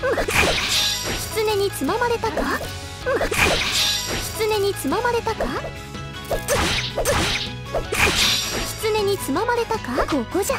狐につままれたか？狐につままれたか？狐につままれたか？ここじゃ。